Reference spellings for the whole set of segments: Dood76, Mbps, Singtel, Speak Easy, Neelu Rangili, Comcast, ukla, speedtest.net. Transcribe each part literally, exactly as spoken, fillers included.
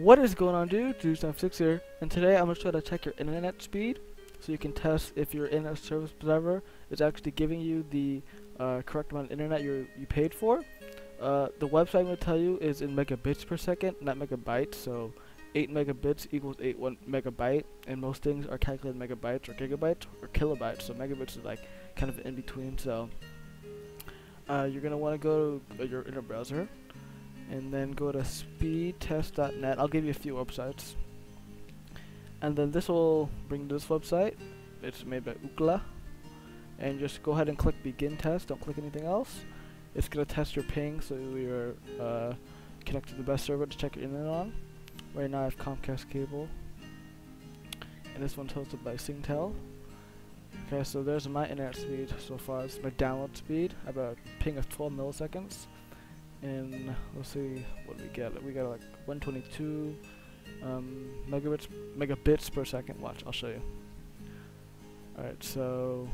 What is going on, dude? Dood seventy-six here, and today I'm going to try to check your internet speed so you can test if your internet service provider is actually giving you the uh, correct amount of internet you you paid for. Uh, the website I'm going to tell you is in megabits per second, not megabytes, so eight megabits equals eight one megabyte, and most things are calculated megabytes or gigabytes or kilobytes, so megabits is like kind of in between. So uh, you're going to want to go to your internet browser and then go to speed test dot net. I'll give you a few websites, and then this will bring this website. It's made by Ukla, and just go ahead and click begin test. Don't click anything else. It's gonna test your ping, so you're uh, connected to the best server to check your internet on. Right now I have Comcast cable, and this one's hosted by Singtel. Okay, so there's my internet speed so far. It's my download speed. I have a ping of twelve milliseconds. And let's see what we get. We got like one twenty-two um, megabits megabits per second. Watch, I'll show you. All right, so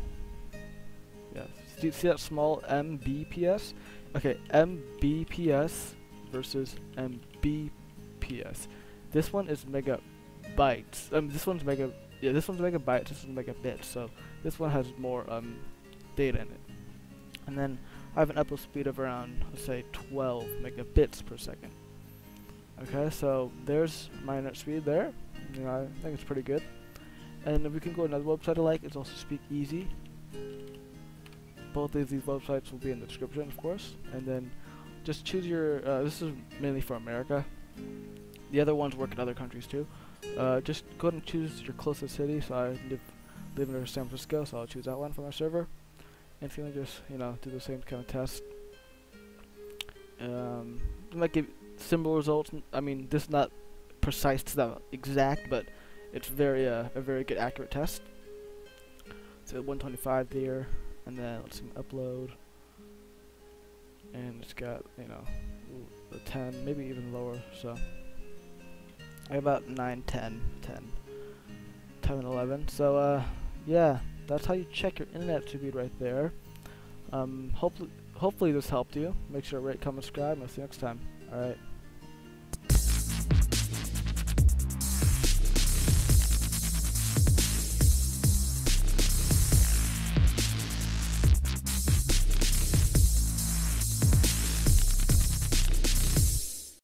yeah, see, see that small M B P S? Okay, M B P S versus M B P S. This one is megabytes. Um, this one's mega. Yeah, this one's megabytes. This one's megabits. So this one has more um data in it. And then I have an upload speed of around, let's say, twelve megabits per second. Okay, so there's my internet speed there. You know, I think it's pretty good. And we can go to another website I like. It's also Speak Easy. Both of these websites will be in the description, of course. And then just choose your. Uh, this is mainly for America. The other ones work in other countries too. Uh, just go ahead and choose your closest city. So I live, live in San Francisco, so I'll choose that one for my server. And if you want to just, you know, do the same kind of test, um, it might give similar results. I mean, this is not precise to the exact, but it's very uh, a very good accurate test. So one twenty-five there, and then let's see, upload, and it's got, you know, a ten, maybe even lower. So I have about nine, ten, ten, ten, eleven. So uh, yeah. That's how you check your internet speed right there. Um, hopefully, hopefully this helped you. Make sure to rate, comment, subscribe, and I'll see you next time. All right.